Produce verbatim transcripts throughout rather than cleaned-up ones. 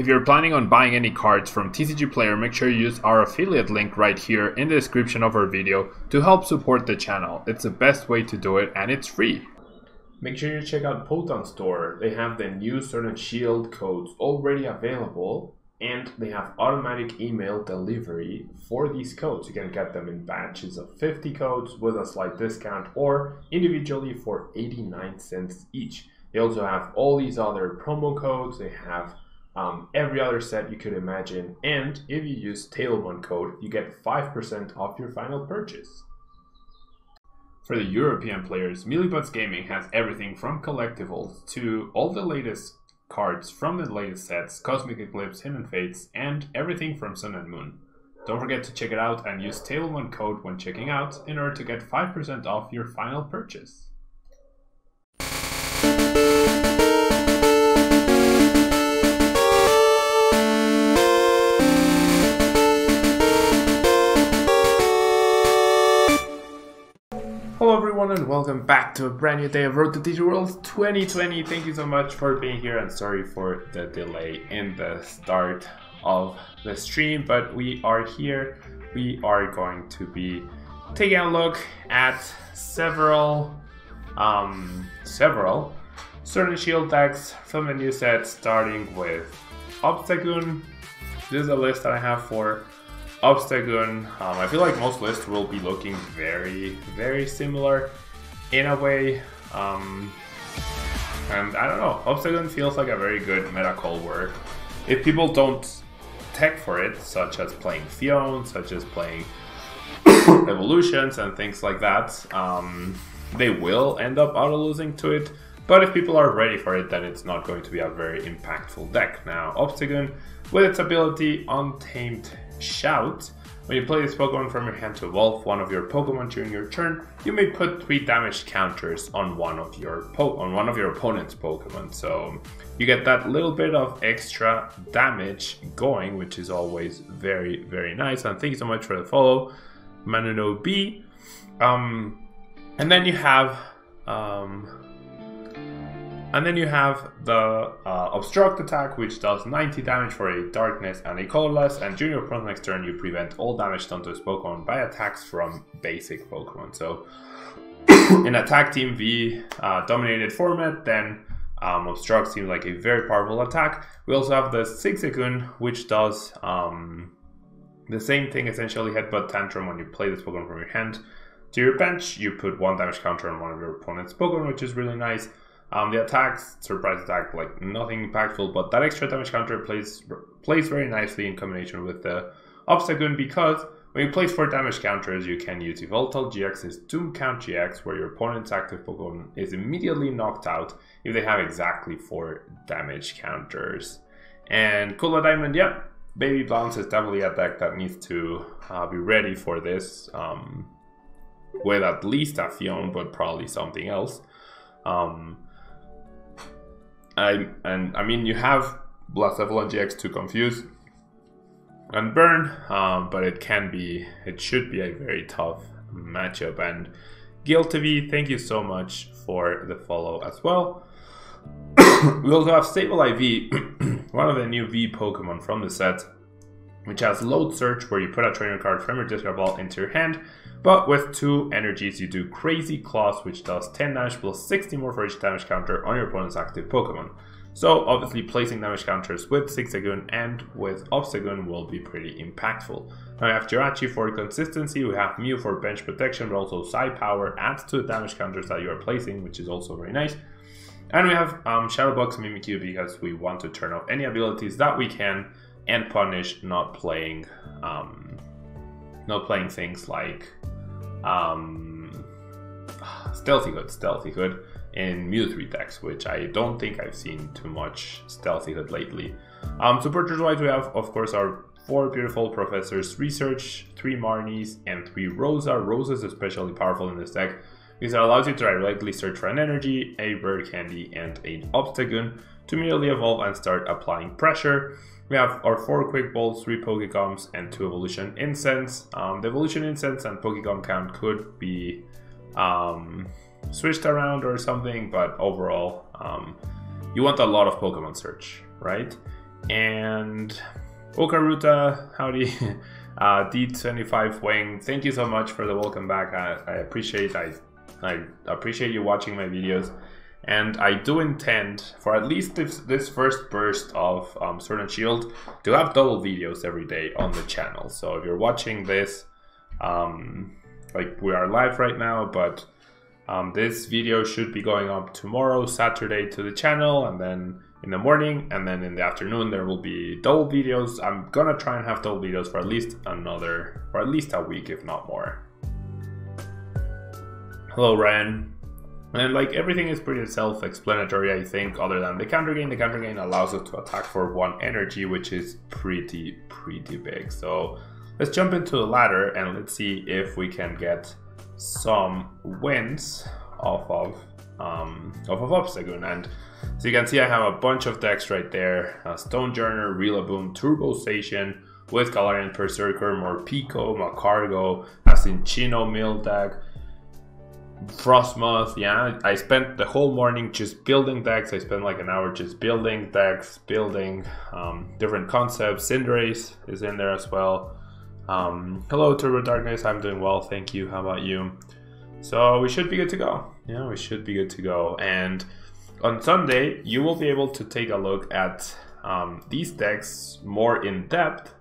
If you're planning on buying any cards from T C G Player, make sure you use our affiliate link right here in the description of our video to help support the channel. It's the best way to do it and it's free. Make sure you check out Poton Store. They have the new Sword and Shield codes already available and they have automatic email delivery for these codes. You can get them in batches of fifty codes with a slight discount or individually for eighty-nine cents each. They also have all these other promo codes. They have Um, every other set you could imagine, and if you use TABLEMON code you get five percent off your final purchase. For the European players, Mealybugs Gaming has everything from collectibles to all the latest cards from the latest sets, Cosmic Eclipse, Hidden Fates, and everything from Sun and Moon. Don't forget to check it out and use TABLEMON code when checking out in order to get five percent off your final purchase. Hello everyone and welcome back to a brand new day of Road to Digital World twenty twenty. Thank you so much for being here and sorry for the delay in the start of the stream, but we are here. We are going to be taking a look at several um, several Sword and Shield decks from the new set, starting with Obstagoon. This is a list that I have for Obstagoon. um, I feel like most lists will be looking very, very similar in a way, um, and I don't know, Obstagoon feels like a very good meta call where if people don't tech for it, such as playing Fion, such as playing Evolutions and things like that, um, they will end up auto-losing to it, but if people are ready for it, then it's not going to be a very impactful deck. Now, Obstagoon, with its ability Untamed Shout, when you play this Pokemon from your hand to evolve one of your Pokemon during your turn, you may put three damage counters on one of your po on one of your opponent's Pokemon. So you get that little bit of extra damage going, which is always very, very nice. And thank you so much for the follow, Manuno B. Um, and then you have, um, and then you have the uh, Obstruct attack, which does ninety damage for a Darkness and a Colorless, and during your opponent's next turn you prevent all damage done to his Pokemon by attacks from basic Pokemon. So in Attack Team V uh, dominated format, then um, Obstruct seems like a very powerful attack. We also have the Zigzagoon, which does um, the same thing essentially, Headbutt Tantrum. When you play this Pokemon from your hand to your bench, you put one damage counter on one of your opponent's Pokemon, which is really nice. Um, the attacks, surprise attack, like nothing impactful, but that extra damage counter plays plays very nicely in combination with the Obstagoon, because when you place four damage counters, you can use Yveltal G X's Doom Count G X, where your opponent's active Pokemon is immediately knocked out if they have exactly four damage counters. And Kula Diamond, yeah, Baby Blanc is definitely a deck that needs to uh, be ready for this, um, with at least a Fion, but probably something else. Um, I, and I mean, you have Blacephalon G X to confuse and burn, um, but it can be, it should be a very tough matchup. And GilTV, thank you so much for the follow as well. We also have Stable I V, one of the new V Pokemon from the set, which has Load Search, where you put a trainer card from your discard ball into your hand, but with two energies you do Crazy Claws, which does ten damage plus sixty more for each damage counter on your opponent's active Pokemon. So obviously placing damage counters with Zigzagoon and with Obstagoon will be pretty impactful. Now we have Jirachi for consistency, we have Mew for bench protection, but also Psi Power adds to the damage counters that you are placing, which is also very nice. And we have um, Shadowbox Mimikyu, because we want to turn off any abilities that we can and punish not playing um, not playing things like um, Stealthy Hood, Stealthy Hood in Mew three decks, which I don't think I've seen too much Stealthy Hood lately. Um, supporters wise, we have of course our four beautiful Professor's Research, three Marnies, and three Rosa. Rosa is especially powerful in this deck because it allows you to directly search for an energy, a Bird Candy, and an Obstagoon to immediately evolve and start applying pressure. We have our four Quick Balls, three Pokecoms, and two Evolution Incense. Um, the Evolution Incense and Pokecom count could be um, switched around or something, but overall, um, you want a lot of Pokemon search, right? And Okaruta, howdy. uh, D twenty-five Wang, thank you so much for the welcome back. I, I appreciate I, I appreciate you watching my videos. And I do intend, for at least this, this first burst of um, Sword and Shield, to have double videos every day on the channel. So if you're watching this, um, like we are live right now, but um, this video should be going up tomorrow, Saturday, to the channel, and then in the morning, and then in the afternoon there will be double videos. I'm gonna try and have double videos for at least another, for at least a week, if not more. Hello, Ryan. And like everything is pretty self-explanatory, I think, other than the counter gain. The counter gain allows us to attack for one energy, which is pretty, pretty big. So let's jump into the ladder and let's see if we can get some wins off of um, off of Obstagoon. And so you can see I have a bunch of decks right there: uh, Stonejourner, Rillaboom, Turbo Station with Galarian Berserker, Morpeko, Makargo, Asinchino Mill deck, Frostmoth. Yeah, I spent the whole morning just building decks. I spent like an hour just building decks, building um, different concepts. Cinderace is in there as well. Um, hello, Turbo Darkness. I'm doing well, thank you. How about you? So we should be good to go. Yeah, we should be good to go. And on Sunday, you will be able to take a look at um, these decks more in depth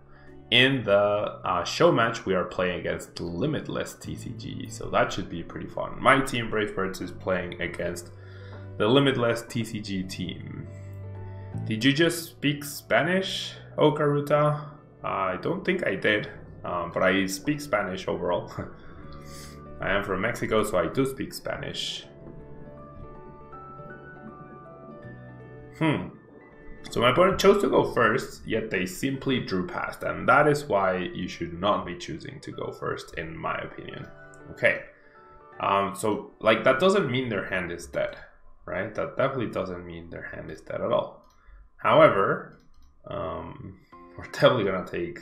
in the uh, show match we are playing against Limitless T C G, so that should be pretty fun. My team, Brave Birds, is playing against the Limitless T C G team. Did you just speak Spanish, Okaruta? Uh, I don't think I did, um, but I speak Spanish overall. I am from Mexico, so I do speak Spanish. Hmm. So my opponent chose to go first, yet they simply drew past, and that is why you should not be choosing to go first, in my opinion. Okay, um, so like that doesn't mean their hand is dead, right? That definitely doesn't mean their hand is dead at all. However, um, we're definitely gonna take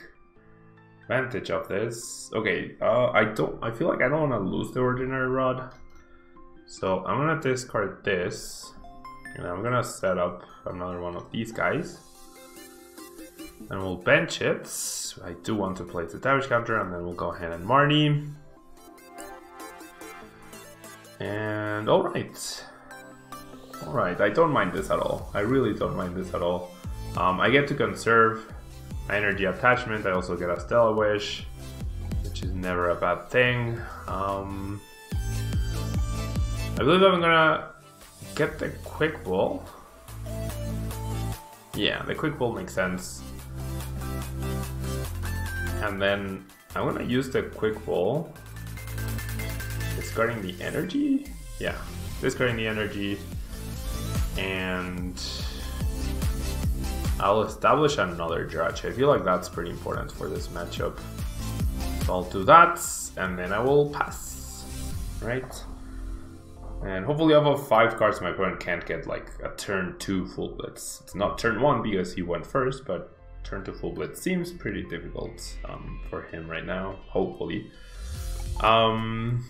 advantage of this. Okay, uh, I don't. I feel like I don't want to lose the Ordinary Rod, so I'm gonna discard this. And I'm gonna set up another one of these guys. And we'll bench it. I do want to play the damage counter, and then we'll go ahead and Marnie. And alright. Alright, I don't mind this at all. I really don't mind this at all. Um, I get to conserve my energy attachment. I also get a Stellar Wish, which is never a bad thing. Um, I believe I'm gonna get the Quick Ball. Yeah, the Quick Ball makes sense. And then I'm gonna use the Quick Ball, discarding the energy. Yeah, discarding the energy, and I'll establish another Jirachi. I feel like that's pretty important for this matchup. So I'll do that, and then I will pass. Right? And hopefully I have five cards so my opponent can't get like a turn two full blitz. It's not turn one because he went first, but turn two full blitz seems pretty difficult um, for him right now, hopefully. Um,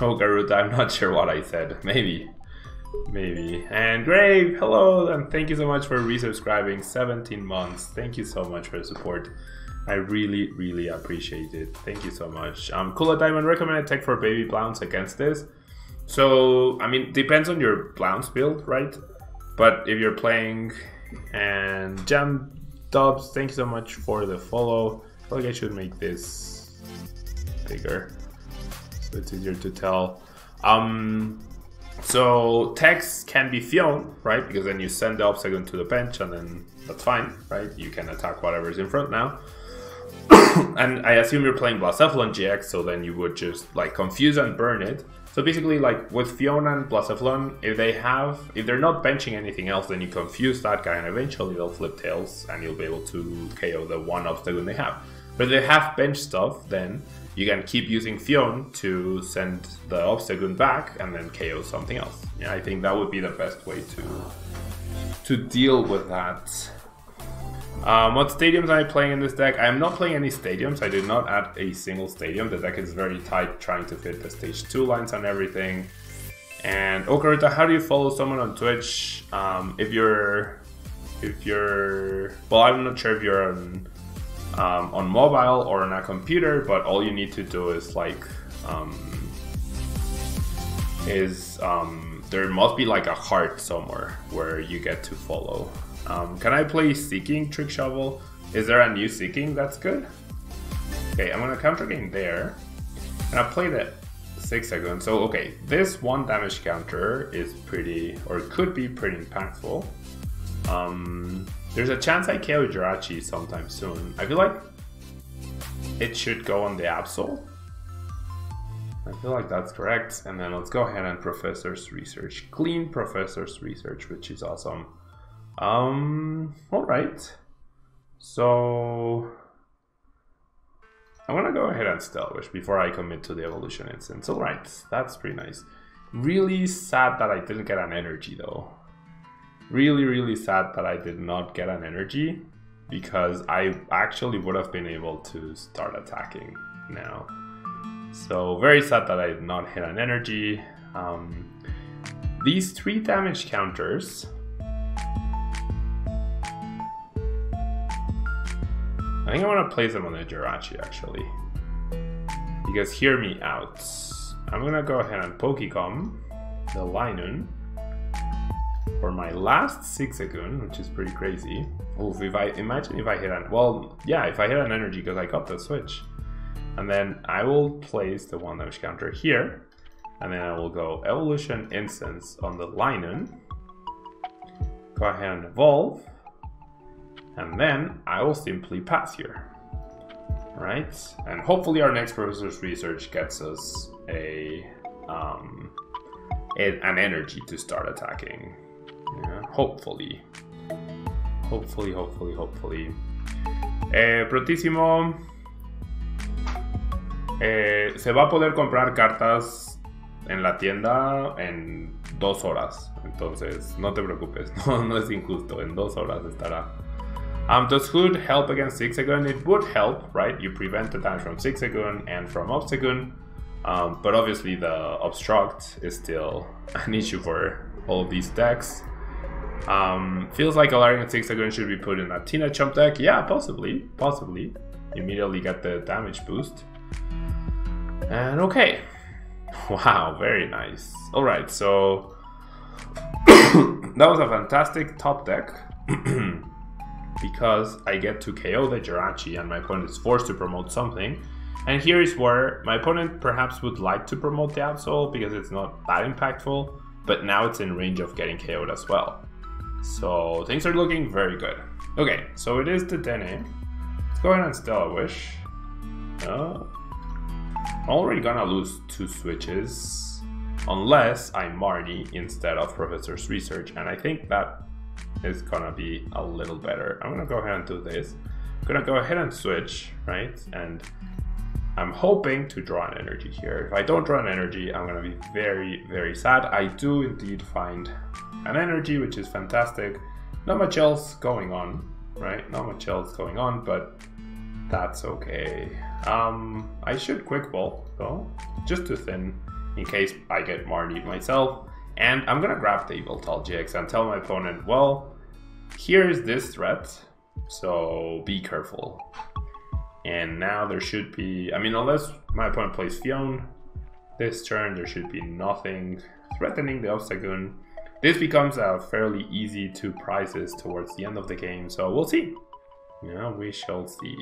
oh, Garuda, I'm not sure what I said. Maybe. Maybe. And Grave, hello, and thank you so much for resubscribing. seventeen months. Thank you so much for the support. I really, really appreciate it. Thank you so much. Um, Kula Diamond, recommended tech for Baby Blanc against this. So, I mean, depends on your Blounce build, right? But if you're playing, and Jam Dubs, thank you so much for the follow. I feel like I should make this bigger so it's easier to tell. Um, so, techs can be Fion, right? Because then you send the Obstagoon to the bench and then that's fine, right? You can attack whatever's in front now. And I assume you're playing Blacephalon G X, so then you would just like confuse and burn it. So basically, like with Fion and Blacephalon, if they have, if they're not benching anything else, then you confuse that guy, and eventually they'll flip tails, and you'll be able to K O the one Obstagoon they have. But if they have bench stuff, then you can keep using Fion to send the Obstagoon back, and then K O something else. Yeah, I think that would be the best way to to deal with that. Um, what stadiums am I playing in this deck? I am not playing any stadiums. I did not add a single stadium. The deck is very tight, trying to fit the stage two lines on everything. And Okaruta, how do you follow someone on Twitch? Um, if you're if you're, well, I'm not sure if you're on um, on mobile or on a computer, but all you need to do is like um, is um, there must be like a heart somewhere where you get to follow. Um, can I play Seeking Trick Shovel? Is there a new Seeking that's good? Okay, I'm gonna counter gain there, and I play that Zigzagoon. So okay, this one damage counter is pretty, or could be pretty impactful. Um, there's a chance I K O Jirachi sometime soon. I feel like it should go on the Absol. I feel like that's correct. And then let's go ahead and Professor's Research. Clean Professor's Research, which is awesome. Um, all right. So I'm gonna go ahead and Stellar Wish before I commit to the Evolution Incense. Alright, that's pretty nice. Really sad that I didn't get an energy though. Really, really sad that I did not get an energy, because I actually would have been able to start attacking now. So very sad that I did not hit an energy. Um, these three damage counters, I think I want to place them on the Jirachi actually, because hear me out. I'm gonna go ahead and Pokecom the Linoon for my last Zigzagoon, which is pretty crazy. Oof, if I imagine if I hit an well, yeah, if I hit an energy, because I got the switch, and then I will place the one damage counter here, and then I will go Evolution Incense on the Linoon. Go ahead and evolve. And then I will simply pass here, right? And hopefully our next Professor's Research gets us a, um, a an energy to start attacking. Yeah, hopefully, hopefully, hopefully, hopefully. Eh, prontissimo. Eh, se va a poder comprar cartas en la tienda en dos horas. Entonces, no te preocupes. No, no es injusto. En dos horas estará. Um, does Hood help against Zigzagoon? It would help, right? You prevent the damage from Zigzagoon and from Obstagoon, um, but obviously the Obstruct is still an issue for all these decks. Um, feels like Galarian Zigzagoon should be put in a Tina Chump deck. Yeah, possibly, possibly. Immediately get the damage boost. And okay. Wow, very nice. Alright, so that was a fantastic top deck. Because I get to K O the Jirachi and my opponent is forced to promote something. And here is where my opponent perhaps would like to promote the Absol because it's not that impactful, but now it's in range of getting K O'd as well. So things are looking very good. Okay, so it is the Dene. Let's go ahead and Stellar Wish. Uh, I'm already gonna lose two switches unless I'm Marnie instead of Professor's Research, and I think that is gonna be a little better. I'm gonna go ahead and do this. I'm gonna go ahead and switch, right? And I'm hoping to draw an energy here. If I don't draw an energy, I'm gonna be very, very sad. I do indeed find an energy, which is fantastic. Not much else going on, right? Not much else going on, but that's okay. Um, I should Quick Ball though, just to thin in case I get Marnie myself. And I'm gonna grab the Yveltal G X and tell my opponent, well, here is this threat, so be careful. And now there should be, I mean, unless my opponent plays Fion this turn, there should be nothing threatening the Obstagoon. This becomes a fairly easy two prizes towards the end of the game, so we'll see. Yeah, we shall see.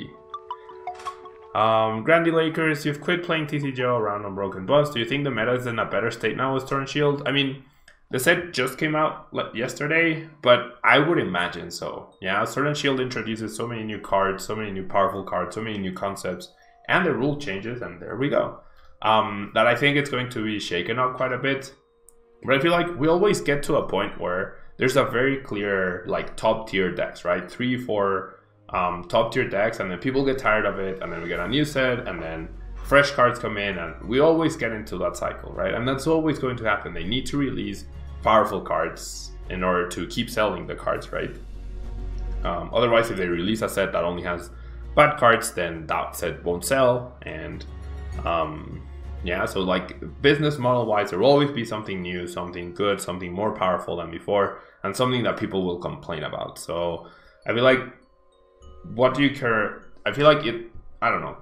Um, Grandy Lakers, you've quit playing T C G O around on Broken Bus. Do you think the meta is in a better state now with Sword and Shield? I mean, the set just came out yesterday, but I would imagine so. Yeah, Sword and Shield introduces so many new cards, so many new powerful cards, so many new concepts, and the rule changes, and there we go. Um, that I think it's going to be shaken up quite a bit. But I feel like we always get to a point where there's a very clear, like, top tier decks, right? Three, four... Um, top tier decks, and then people get tired of it, and then we get a new set, and then fresh cards come in, and we always get into that cycle, right? And that's always going to happen. They need to release powerful cards in order to keep selling the cards, right? Um, otherwise, if they release a set that only has bad cards, then that set won't sell, and um, Yeah, so like business model wise, there will always be something new, something good, something more powerful than before, and something that people will complain about. So I feel like, what do you care? I feel like it, I don't know.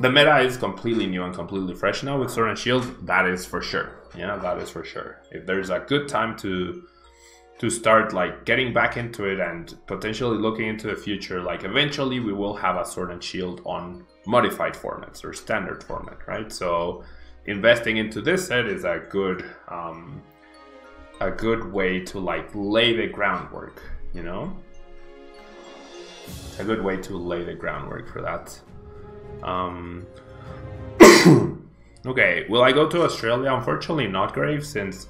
The meta is completely new and completely fresh now with Sword and Shield. That is for sure. Yeah, that is for sure. If there's a good time to to start like getting back into it and potentially looking into the future, like eventually we will have a Sword and Shield on modified formats or standard format, right? So investing into this set is a good um, a good way to like lay the groundwork, you know? A good way to lay the groundwork for that. Um, okay, will I go to Australia? Unfortunately not, Grave, since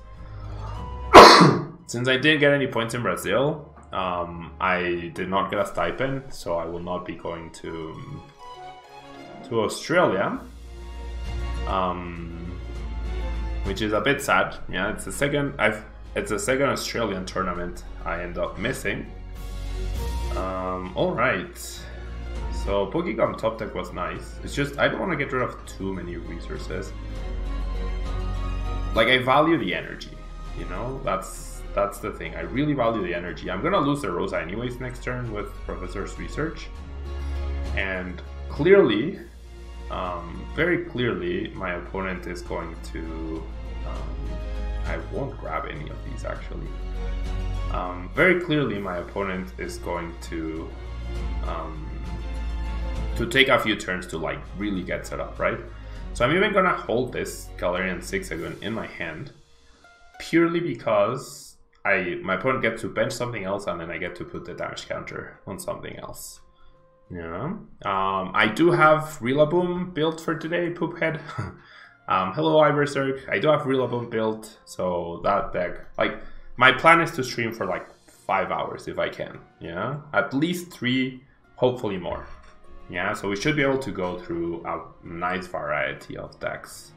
Since I didn't get any points in Brazil, um, I did not get a stipend, so I will not be going to to Australia, um, which is a bit sad. Yeah, it's the second I've it's the second Australian tournament I end up missing. Um, all right, so Pokecom Top Deck was nice. It's just I don't want to get rid of too many resources. Like I value the energy, you know. That's That's the thing. I really value the energy. I'm going to lose the Rosa anyways next turn with Professor's Research. And clearly, um, very clearly, my opponent is going to... Um, I won't grab any of these, actually. Um, very clearly, my opponent is going to... Um, to take a few turns to, like, really get set up, right? So I'm even going to hold this Galarian Zigzagoon in my hand. Purely because... I my opponent gets to bench something else, and then I get to put the damage counter on something else. Yeah. Um, I do have Rillaboom built for today, Poophead. um, hello, Iberserk. I do have Rillaboom built, so that deck. Like my plan is to stream for like five hours if I can. Yeah, at least three, hopefully more. Yeah, so we should be able to go through a nice variety of decks.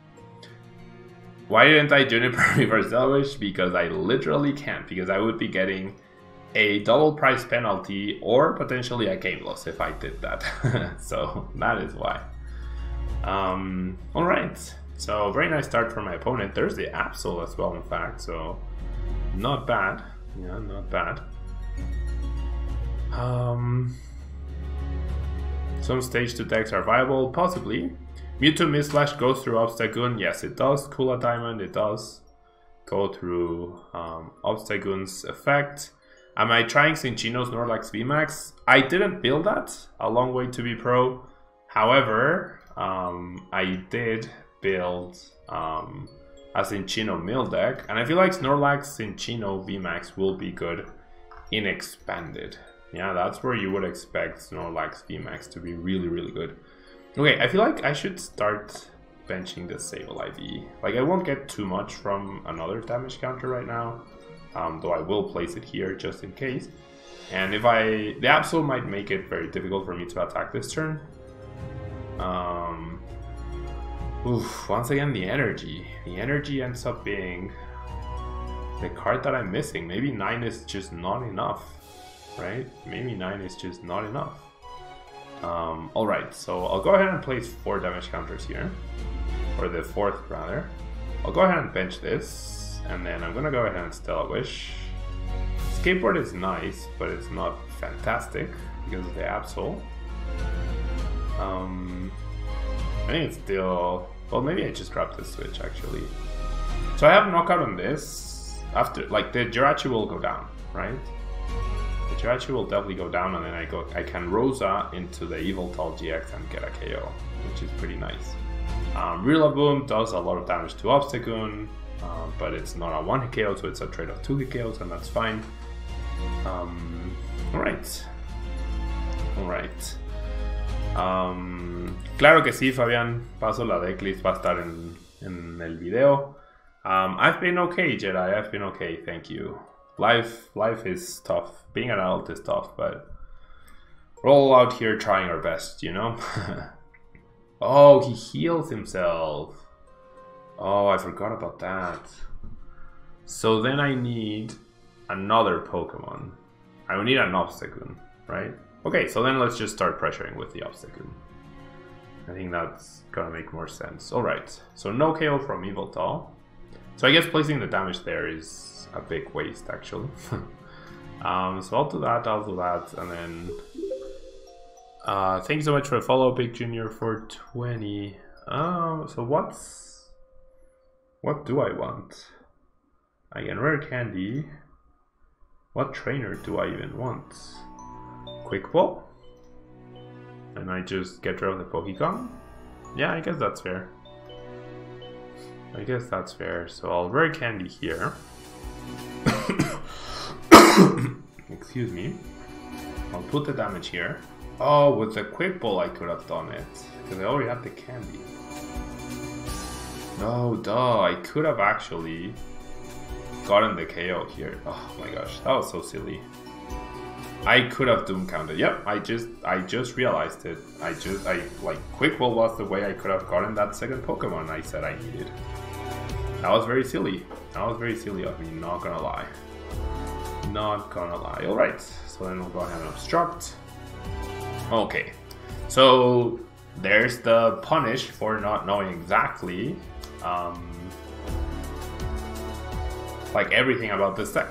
Why didn't I Juniper reverse Stellar Wish? Because I literally can't, because I would be getting a double price penalty or potentially a game loss if I did that. So that is why. Um, Alright, so very nice start for my opponent. There's the Absol as well, in fact, so not bad. Yeah, not bad. Um, some stage two decks are viable, possibly. Mewtwo Miss Slash goes through Obstagoon, yes it does. Kula Diamond, it does go through um, Obstagoon's effect. Am I trying Cinchino's Snorlax V max? I didn't build that, a long way to be pro. However, um, I did build um, a Cinchino Mill deck, and I feel like Snorlax Cinchino V max will be good in Expanded. Yeah, that's where you would expect Snorlax V max to be really, really good. Okay, I feel like I should start benching the Sableye V. Like, I won't get too much from another damage counter right now, um, though I will place it here just in case. And if I... the Absol might make it very difficult for me to attack this turn. Um, oof, once again, the energy. The energy ends up being the card that I'm missing. Maybe nine is just not enough, right? Maybe nine is just not enough. Um, Alright, so I'll go ahead and place four damage counters here, or the fourth rather. I'll go ahead and bench this, and then I'm gonna go ahead and Stellar Wish. Skateboard is nice, but it's not fantastic because of the Absol. Um, I think it's still... well, maybe I just grabbed the Switch actually. So I have knockout on this, after, like the Jirachi will go down, right? The Jirachi will definitely go down, and then I go. I can Rosa into the Yveltal G X and get a K O, which is pretty nice. Um, Rillaboom does a lot of damage to Obstagoon, uh, but it's not a one-hit K O, so it's a trade of two-hit K Os, and that's fine. Um, all right, all right. Um, claro que sí, Fabián. Paso la decklist, va a estar en en el video. Um, I've been okay, Jedi. I've been okay. Thank you. Life, life is tough. Being an adult is tough, but we're all out here trying our best, you know? Oh, he heals himself. Oh, I forgot about that. So then I need another Pokemon. I need an Obstagoon, right? Okay, so then let's just start pressuring with the Obstagoon. I think that's gonna make more sense. Alright, so no K O from Yveltal. So I guess placing the damage there is a big waste, actually. um, so I'll do that, I'll do that, and then... Uh, thank you so much for the follow, Big Junior, for twenty. Uh, so what's... What do I want? Again, rare candy. What trainer do I even want? Quick Ball? And I just get rid of the Pokecom? Yeah, I guess that's fair. I guess that's fair. So I'll rare candy here. Excuse me. I'll put the damage here. Oh, with the Quick Ball I could have done it. Because I already had the candy. No, duh. I could have actually gotten the K O here. Oh my gosh, that was so silly. I could have doom counted. Yep, I just I just realized it. I just I like Quick Ball was the way I could have gotten that second Pokemon I said I needed. That was very silly. That was very silly of me, not gonna lie. Not gonna lie. Alright, so then we'll go ahead and obstruct. Okay. So there's the punish for not knowing exactly um like everything about this deck.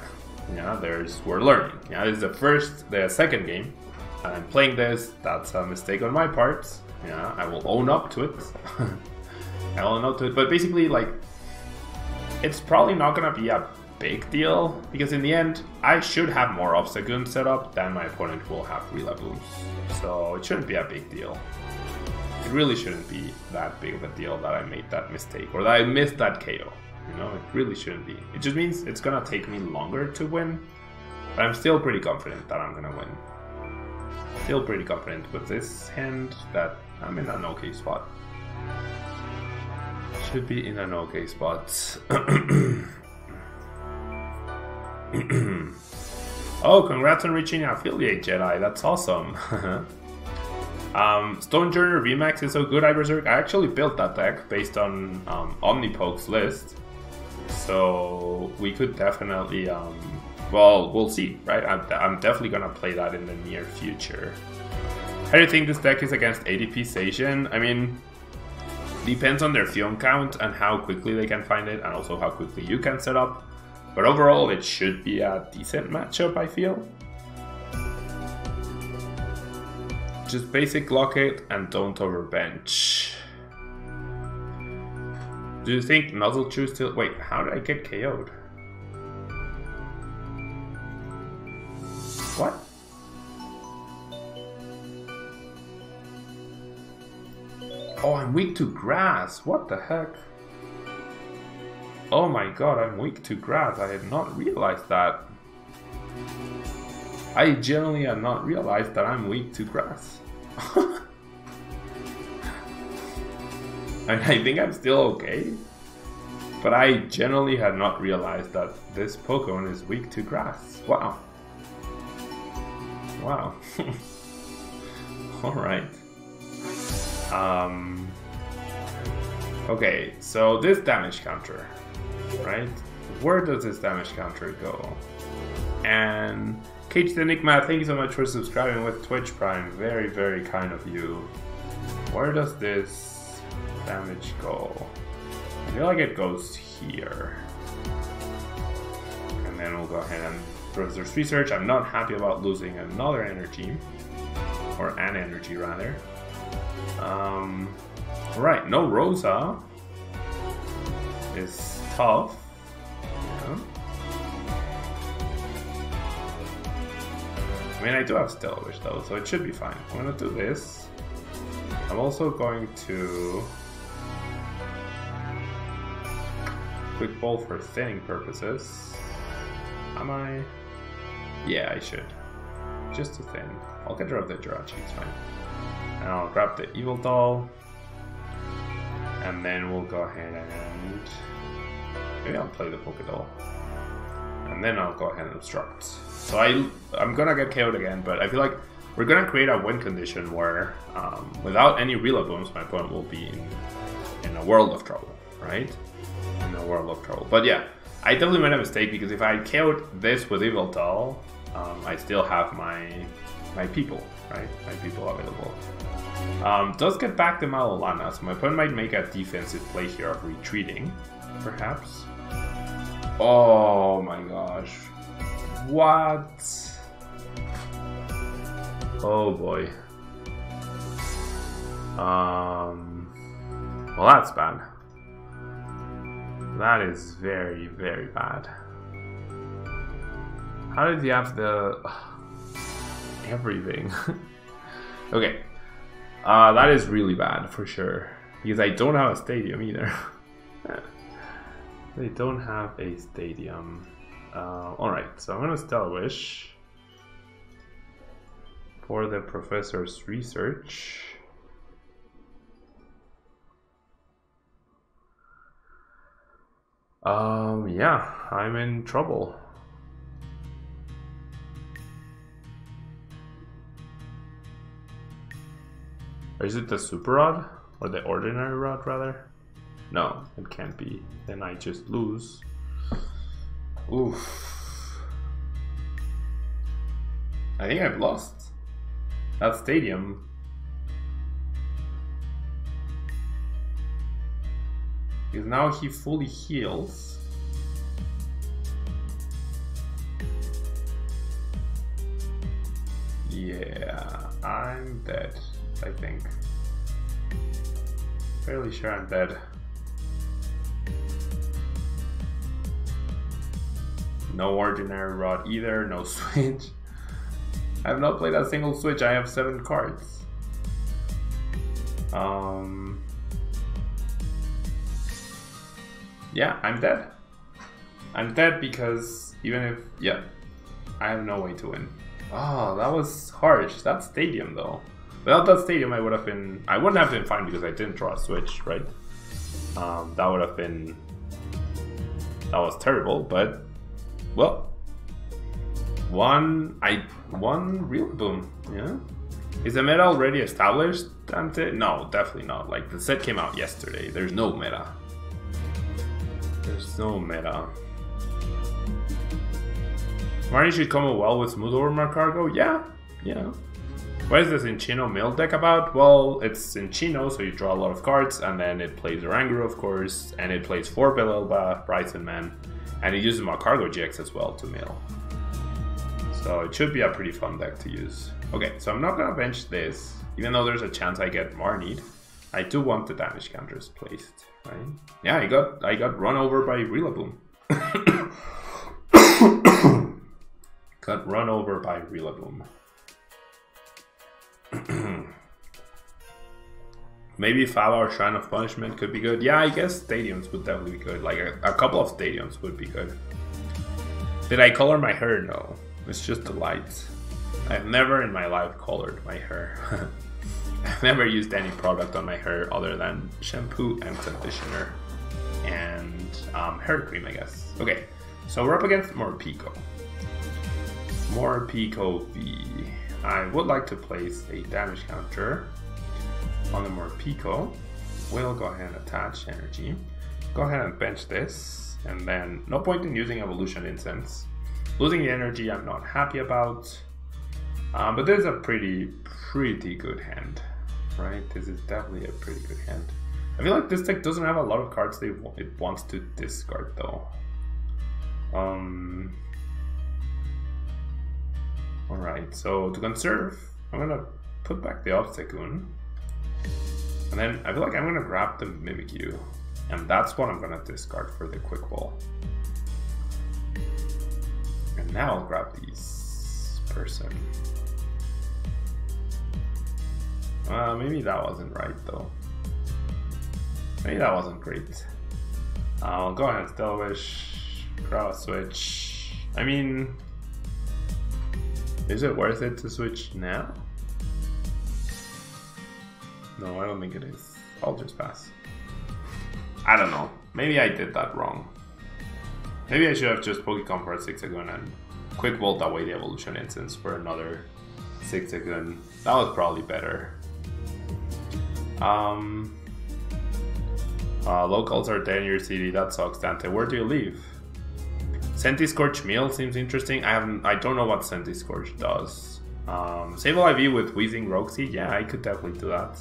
Yeah, there's we're learning. Yeah, this is the first, the second game, and I'm playing this. That's a mistake on my part. Yeah, I will own up to it. I will own up to it. But basically, like, it's probably not gonna be a big deal because in the end, I should have more Obstagoon set up than my opponent will have Rillabooms. So it shouldn't be a big deal. It really shouldn't be that big of a deal that I made that mistake or that I missed that K O. You know, it really shouldn't be. It just means it's gonna take me longer to win, but I'm still pretty confident that I'm gonna win. Still pretty confident with this hand that I'm in an okay spot. Should be in an okay spot. Oh, congrats on reaching Affiliate Jedi, that's awesome. Um, Stonejourner Remax is so good, I Berserk. I actually built that deck based on um, Omnipoke's list. So we could definitely, um, well, we'll see, right? I'm, I'm definitely gonna play that in the near future. How do you think this deck is against A D P Station? I mean, depends on their Fion count and how quickly they can find it, and also how quickly you can set up. But overall, it should be a decent matchup, I feel. Just basic lock it and don't overbench. Do you think Nuzzle Chew still? Wait, how did I get K O'd? What? Oh, I'm weak to grass. What the heck? Oh my god, I'm weak to grass. I had not realized that. I generally have not realized that I'm weak to grass. And I think I'm still okay, but I generally had not realized that this Pokemon is weak to grass. Wow. Wow. Alright. Um, okay, so this damage counter, right? Where does this damage counter go? And Cage the Enigma, thank you so much for subscribing with Twitch Prime. Very, very kind of you. Where does this damage go? I feel like it goes here. And then we'll go ahead and Professor's Research. I'm not happy about losing another energy. Or an energy, rather. Um, right, no Rosa. It's tough. Yeah. I mean, I do have Stellar Wish though, so it should be fine. I'm gonna do this. I'm also going to Quick Ball for thinning purposes. Am I? Yeah, I should. Just to thin. I'll get rid of the Jirachi, it's fine. And I'll grab the Yveltal. And then we'll go ahead and maybe I'll play the Pokédoll. And then I'll go ahead and obstruct. So I, I'm gonna get K O'd again, but I feel like we're gonna create a win condition where um, without any Rillabooms, my opponent will be in, in a world of trouble, right? In a world of trouble. But yeah, I definitely made a mistake because if I had K O'd this with Yveltal, um, I still have my my people, right? My people available. Um, does get back the Malolana, so my opponent might make a defensive play here of retreating, perhaps. Oh my gosh. What? Oh boy. Um, well, that's bad. That is very, very bad. How did you have the... everything? Okay. Uh, that is really bad, for sure. Because I don't have a stadium, either. They don't have a stadium. Uh, Alright, so I'm going to Stellar Wish. For the Professor's Research. Um, yeah, I'm in trouble. Or is it the Super Rod? Or the Ordinary Rod, rather? No, it can't be. Then I just lose. Oof. I think I've lost. That stadium. Because now he fully heals. Yeah, I'm dead, I think. Fairly sure I'm dead. No Ordinary Rod either, no Switch. I have not played a single Switch, I have seven cards. Um... Yeah, I'm dead. I'm dead because even if... yeah, I have no way to win. Oh, that was harsh. That stadium, though. Without that stadium, I would have been... I wouldn't have been fine because I didn't draw a Switch, right? Um, that would have been... that was terrible, but... well... One... I... One Rillaboom, yeah? Is the meta already established, Dante? No, definitely not. Like, the set came out yesterday. There's no meta. There's no meta. Marnie should come well with Smooth over Makargo. Yeah, yeah. What is this Inchino Mill deck about? Well, it's Inchino, so you draw a lot of cards, and then it plays Oranguru, of course, and it plays four Belelba, Bryson Man, and it uses Makargo G X as well to mill. So it should be a pretty fun deck to use. Okay, so I'm not gonna bench this, even though there's a chance I get Marnied. I do want the damage counters placed, right? Yeah, I got I got run over by Rillaboom. Got run over by Rillaboom. Maybe Fava or Shrine of Punishment could be good. Yeah, I guess stadiums would definitely be good. Like a, a couple of stadiums would be good. Did I color my hair? No, it's just the lights. I've never in my life colored my hair. I've never used any product on my hair other than shampoo and conditioner and um, hair cream, I guess. Okay, so we're up against Morpeko. Morpeko V. I would like to place a damage counter on the Morpeko. We'll go ahead and attach energy. Go ahead and bench this, and then no point in using Evolution Incense. Losing the energy I'm not happy about, um, but there's a pretty, pretty good hand. Right, this is definitely a pretty good hand. I feel like this deck doesn't have a lot of cards they want, it wants to discard though. Um, Alright, so to conserve, I'm gonna put back the Obstagoon. And then I feel like I'm gonna grab the Mimikyu. And that's what I'm gonna discard for the Quick Ball. And now I'll grab these person. Uh, maybe that wasn't right though. Maybe that wasn't great. I'll go ahead and Stellar Wish, grab a Switch. I mean, is it worth it to switch now? No, I don't think it is. I'll just pass. I don't know. Maybe I did that wrong. Maybe I should have just Pokecom for a Zigzagoon and Quick Bolt away the Evolution Incense for another Zigzagoon. That was probably better. Um, uh, locals are dead in your city. That sucks, Dante. Where do you live? Senti Scorch Meal seems interesting. I haven't. I don't know what Senti Scorch does. Um, Sable I V with Weezing Roxy, yeah, I could definitely do that.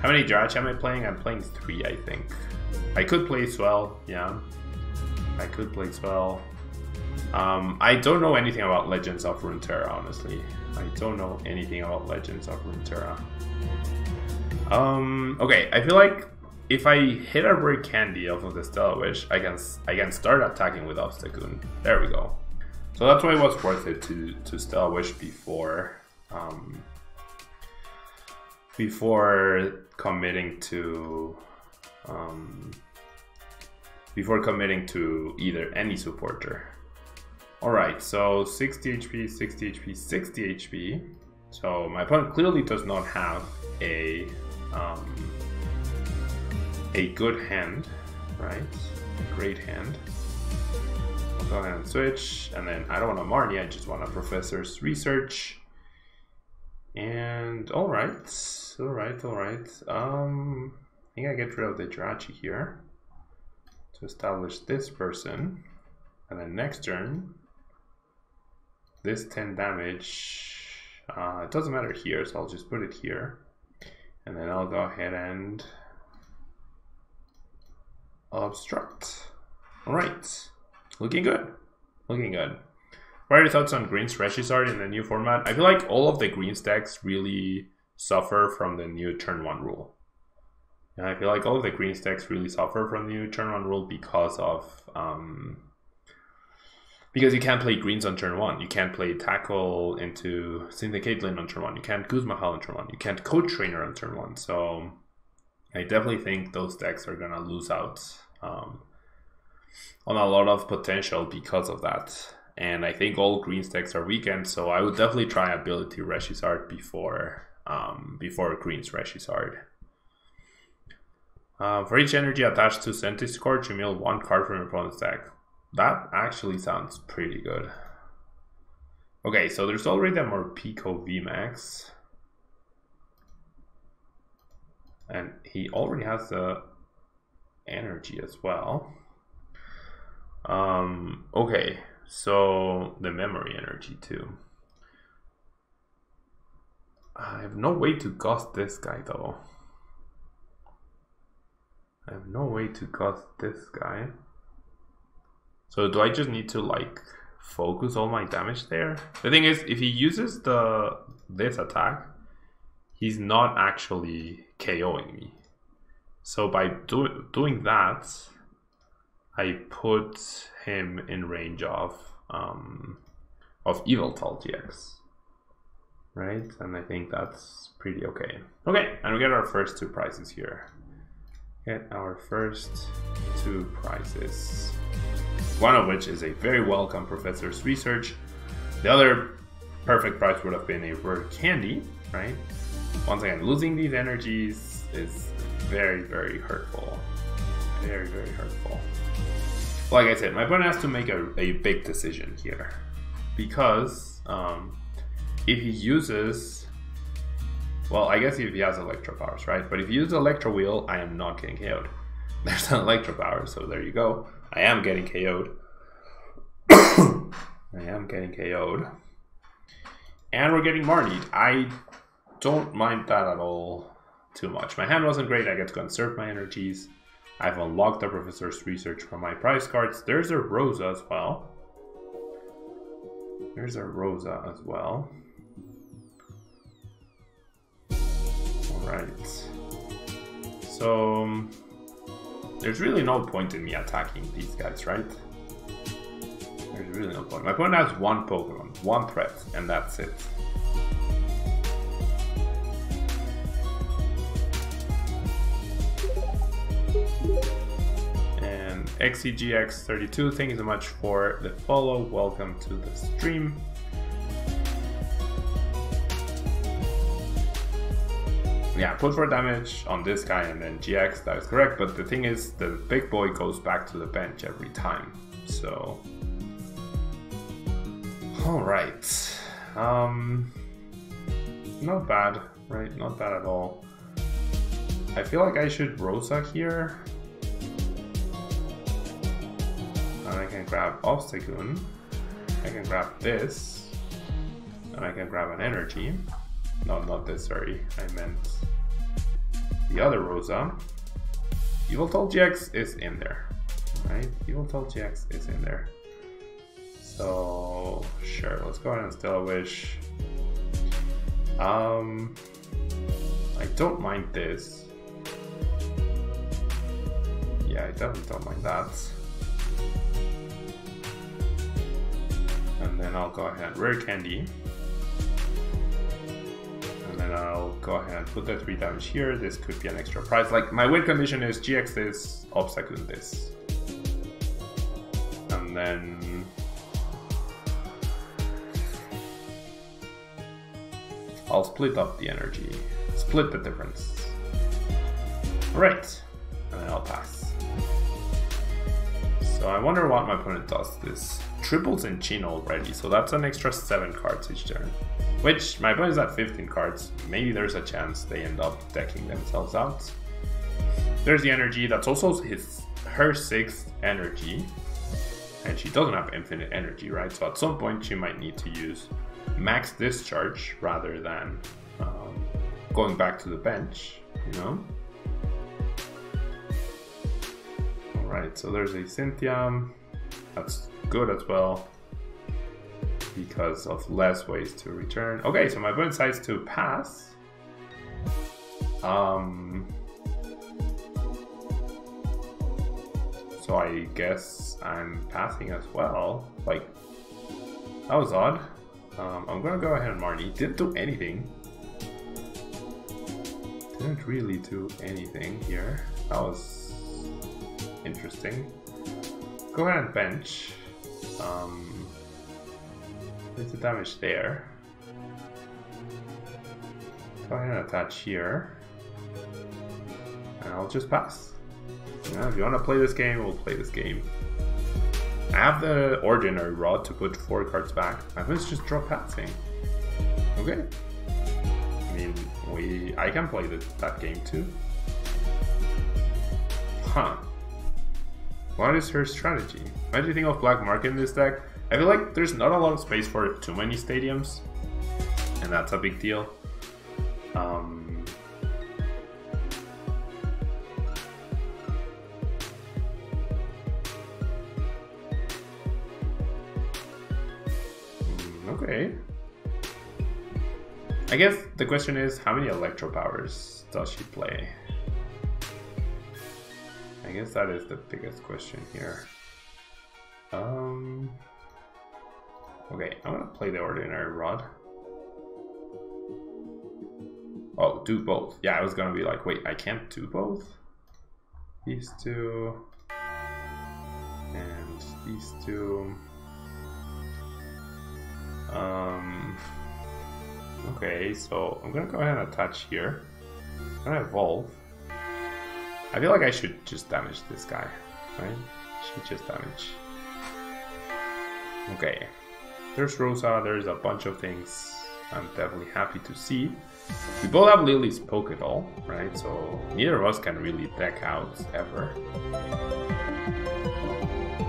How many Jirachi am I playing? I'm playing three, I think. I could play Swell, yeah. I could play Swell. Um, I don't know anything about Legends of Runeterra, honestly. I don't know anything about Legends of Runeterra. Um, okay, I feel like if I hit a rare candy off of the Stellar Wish, I can I can start attacking with Obstagoon. There we go. So that's why it was worth it to to Stellar Wish before um, before committing to um, before committing to either any supporter. All right, so sixty H P, sixty H P, sixty H P. So my opponent clearly does not have a um, a good hand, right? A great hand. I'll go ahead and switch, and then I don't want a Marnie. I just want a Professor's Research. And all right, all right, all right. Um, I think I get rid of the Jirachi here to establish this person, and then next turn. This ten damage, uh, it doesn't matter here, so I'll just put it here. And then I'll go ahead and obstruct. All right, looking good, looking good. What are your thoughts on Green's Reshizard in the new format? I feel like all of the Green stacks really suffer from the new turn one rule. And I feel like all of the Green stacks really suffer from the new turn one rule because of, um, because you can't play greens on turn one, you can't play tackle into syndicate lane on turn one, you can't goose mahal on turn one, you can't coach trainer on turn one. So I definitely think those decks are gonna lose out um, on a lot of potential because of that. And I think all green decks are weakened, so I would definitely try ability Reshizard before um, before greens Reshizard. Uh, for each energy attached to Scentiscorch, you mill one card from your opponent's deck. That actually sounds pretty good. Okay, so there's already a Morpeko V max. And he already has the energy as well. Um, okay, so the memory energy too. I have no way to ghost this guy though. I have no way to ghost this guy. So do I just need to like focus all my damage there? The thing is, if he uses the this attack, he's not actually KOing me. So by do, doing that, I put him in range of um, of Yveltal G X, right? And I think that's pretty okay. Okay, and we get our first two prizes here. Get our first two prizes. One of which is a very welcome Professor's Research. The other perfect prize would have been a rare candy, right? Once again, losing these energies is very, very hurtful. Very, very hurtful. Like I said, my opponent has to make a, a big decision here. Because um, if he uses... Well, I guess if he has Electro Powers, right? But if he uses Electro Wheel, I am not getting K O'd. There's an Electro Power, so there you go. I am getting K O'd. I am getting K O'd. And we're getting Marnied. I don't mind that at all too much. My hand wasn't great. I get to conserve my energies. I've unlocked the Professor's Research from my prize cards. There's a Rosa as well. There's a Rosa as well. Alright. So... there's really no point in me attacking these guys, right? There's really no point. My opponent has one Pokemon, one threat, and that's it. And X E G X thirty-two, thank you so much for the follow. Welcome to the stream. Yeah, put four damage on this guy and then G X, that is correct, but the thing is, the big boy goes back to the bench every time, so... Alright, um... not bad, right? Not bad at all. I feel like I should Rosa here. And I can grab Obstagoon. I can grab this. and I can grab an energy. No, not this, sorry, I meant the other Rosa. Yveltal G X is in there, right? Yveltal G X is in there. So, sure, let's go ahead and Stellar Wish. Um, I don't mind this. Yeah, I definitely don't mind that. And then I'll go ahead and Rare Candy. And then I'll go ahead and put the three damage here. This could be an extra prize. Like, my win condition is G X this, Obstagoon this. And then... I'll split up the energy. Split the difference. Right. And then I'll pass. So I wonder what my opponent does. This triples in Chin already, so that's an extra seven cards each turn. Which, my opponent's at fifteen cards. Maybe there's a chance they end up decking themselves out. There's the energy. That's also his her sixth energy. And she doesn't have infinite energy, right? So at some point she might need to use max discharge rather than um, going back to the bench, you know? Alright, so there's a Cynthia. That's good as well because of less ways to return. Okay, so my opponent decides to pass. Um, so I guess I'm passing as well. Like, that was odd. Um, I'm gonna go ahead and Marnie. Didn't do anything. Didn't really do anything here. That was interesting. Go ahead and bench. Um, there's the damage there. Go ahead and attach here. And I'll just pass. Yeah, if you wanna play this game, we'll play this game. I have the Ordinary Rod to put four cards back. I must just draw passing. Okay. I mean, we I can play the, that game too. Huh. What is her strategy? What do you think of Black Market in this deck? I feel like there's not a lot of space for too many stadiums. And that's a big deal. Um... Okay. I guess the question is, how many electro powers does she play? I guess that is the biggest question here. Um. Okay, I'm gonna play the Ordinary Rod. Oh, do both. Yeah, I was gonna be like, wait, I can't do both? These two. And these two. Um, okay, so I'm gonna go ahead and attach here. I'm gonna evolve. I feel like I should just damage this guy, right? Should just damage. Okay, there's Rosa, there's a bunch of things I'm definitely happy to see. We both have Lily's Pokédoll, right? So neither of us can really deck out ever.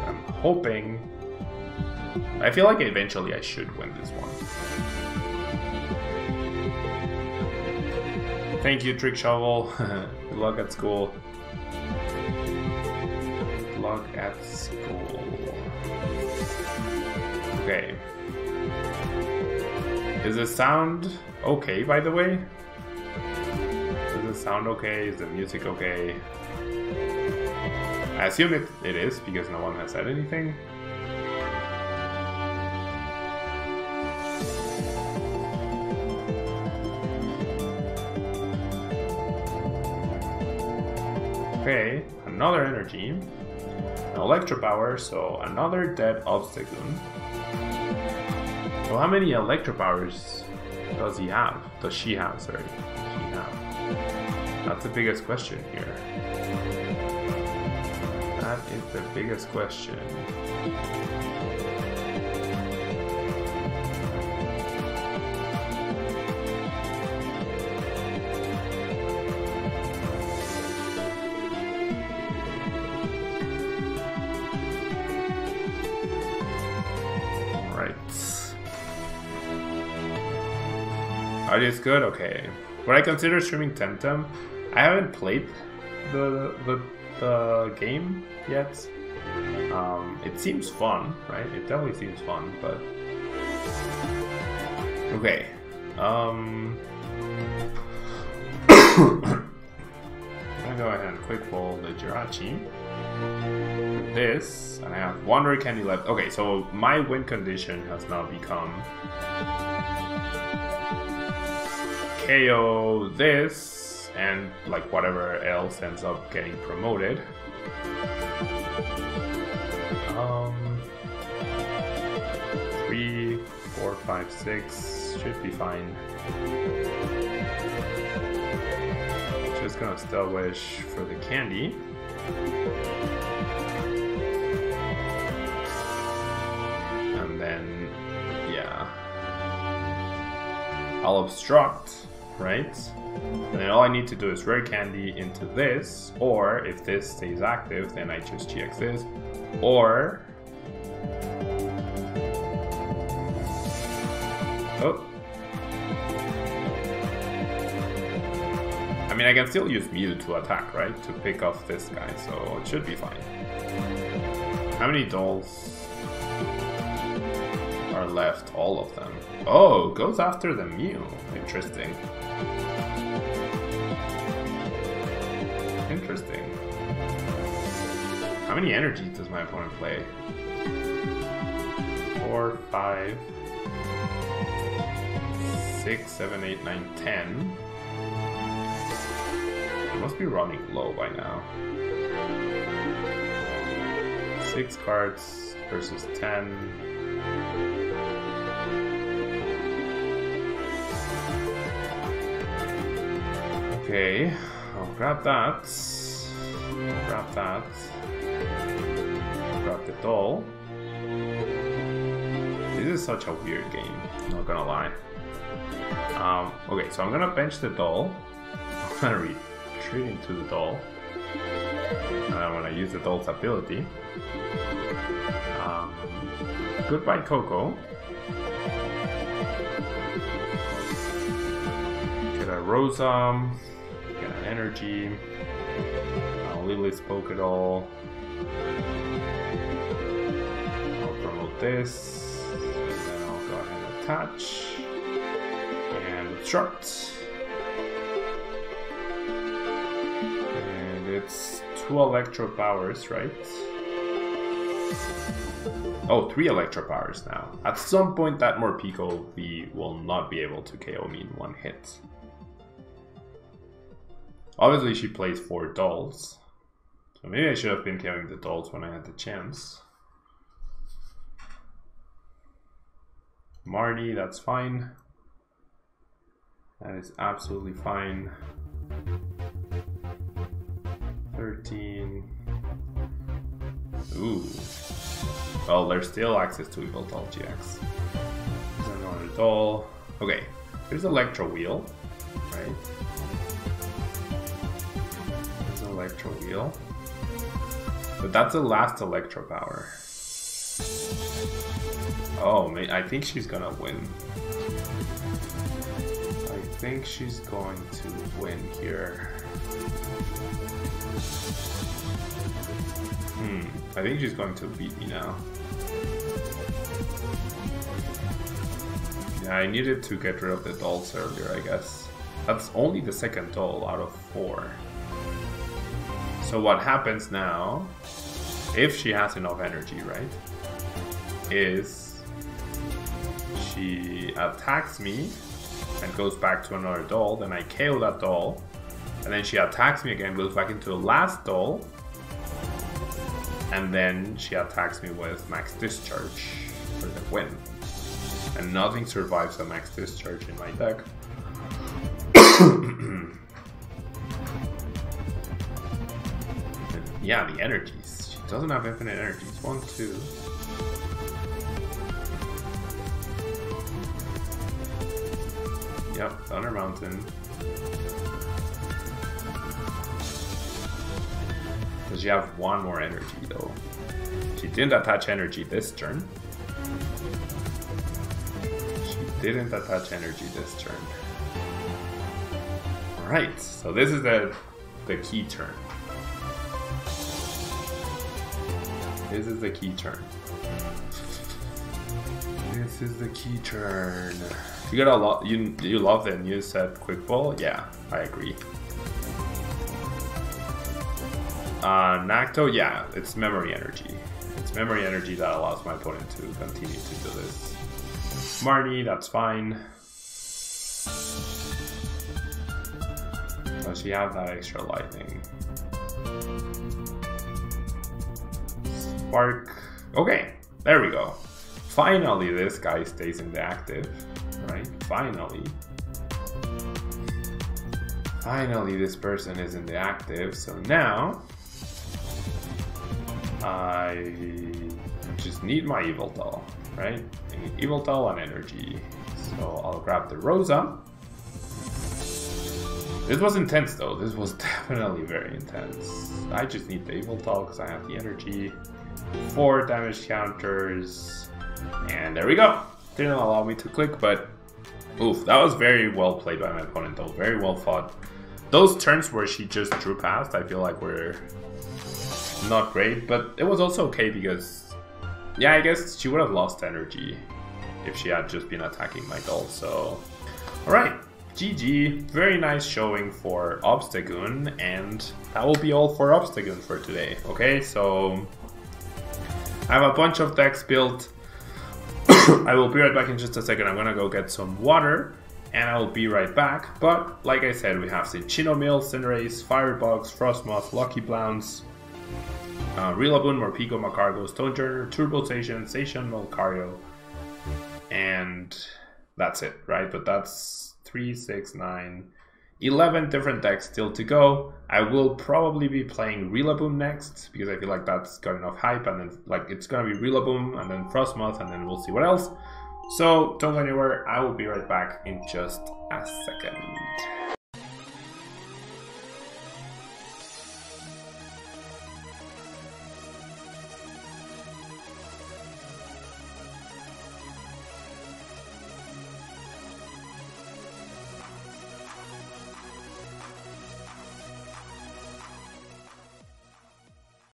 I'm hoping. I feel like eventually I should win this one. Thank you, Trick Shovel. Good luck at school. Good luck at school. Okay. Is the sound okay, by the way? Is the sound okay? Is the music okay? I assume it, it is because no one has said anything. Okay, another energy, an electro power, so another dead Obstagoon. So how many electro powers does he have? Does she have? Sorry, she have. That's the biggest question here. That is the biggest question. Audio is good? Okay. Would I consider streaming Temtem? I haven't played the the, the game yet. Um, it seems fun, right? It definitely seems fun, but... Okay. Um... I'm gonna go ahead and quick ball the Jirachi. This, and I have one rare candy left. Okay, so my win condition has now become... K O this, and like whatever else ends up getting promoted. Um, three, four, five, six should be fine. Just gonna Stellar Wish for the candy. And then, yeah. I'll obstruct, right? And then all I need to do is rare candy into this, or if this stays active, then I just G X this. Or... Oh. I mean, I can still use Mew to attack, right? To pick off this guy, so it should be fine. How many dolls are left? All of them. Oh, goes after the Mew. Interesting. Interesting. How many energy does my opponent play? Four, five, six, seven, eight, nine, ten. It must be running low by now. Six cards versus ten. Okay, I'll grab that. I'll grab that. Grab the doll. This is such a weird game, not gonna lie. Um, okay, so I'm gonna bench the doll. I'm gonna retreat into the doll. And I'm gonna use the doll's ability. Um, goodbye, Coco. Get a Rosa. Get an energy. Uh, Lily's Pokedoll. I'll promote this, and then I'll go ahead and attach, and obstruct. And it's two electro powers, right? Oh, three electro powers now. At some point that Morpeko V will not be able to K O me in one hit. Obviously she plays four dolls. So maybe I should have been killing the dolls when I had the chance. Marnie, that's fine. That is absolutely fine. thirteen. Ooh. Well, there's still access to Yveltal G X. There's another doll. Okay, there's Electro Wheel, right? There's an Electro Wheel. But that's the last Electro Power. Oh, man, I think she's gonna win. I think she's going to win here. Hmm, I think she's going to beat me now. Yeah, I needed to get rid of the dolls earlier, I guess. That's only the second doll out of four. So what happens now, if she has enough energy, right, is she attacks me and goes back to another doll, then I K O that doll, and then she attacks me again, goes back into the last doll, and then she attacks me with max discharge for the win. And nothing survives a max discharge in my deck. Yeah, the energies. She doesn't have infinite energies. One, two. Yep, Thunder Mountain. Does she have one more energy though? She didn't attach energy this turn. She didn't attach energy this turn. Alright, so this is the, the key turn. This is the key turn. This is the key turn. You got a lot. You you love the new set Quick Ball. Yeah, I agree. Uh, Nacto. Yeah, it's memory energy. It's memory energy that allows my opponent to continue to do this. Marnie, that's fine. Does she have that extra lightning? Spark. Okay, there we go. Finally, this guy stays in the active, right? Finally. Finally, this person is in the active. So now, I just need my Yveltal, right? I need Yveltal and energy. So I'll grab the Rosa. This was intense though. This was definitely very intense. I just need the Yveltal because I have the energy. Four damage counters. And there we go. Didn't allow me to click, but oof, that was very well played by my opponent though. Very well fought. Those turns where she just drew past, I feel like were not great, but it was also okay because, yeah, I guess she would have lost energy if she had just been attacking my goal. So, alright, G G. Very nice showing for Obstagoon, and that will be all for Obstagoon for today. Okay, so I have a bunch of decks built. I will be right back in just a second. I'm gonna go get some water and I will be right back. But like I said, we have Chinchillamill, Cinderace, Firebox, Frostmoth, Lucky Blounce, uh, Rillaboom, Morpeko, Makargo, Stonejourner, Turbo Station, Station, Molcario, and that's it, right? But that's three, six, nine, eleven different decks still to go. I will probably be playing Rillaboom next because I feel like that's got enough hype, and then like it's gonna be Rillaboom and then Frostmoth, and then we'll see what else. So don't go anywhere, I will be right back in just a second.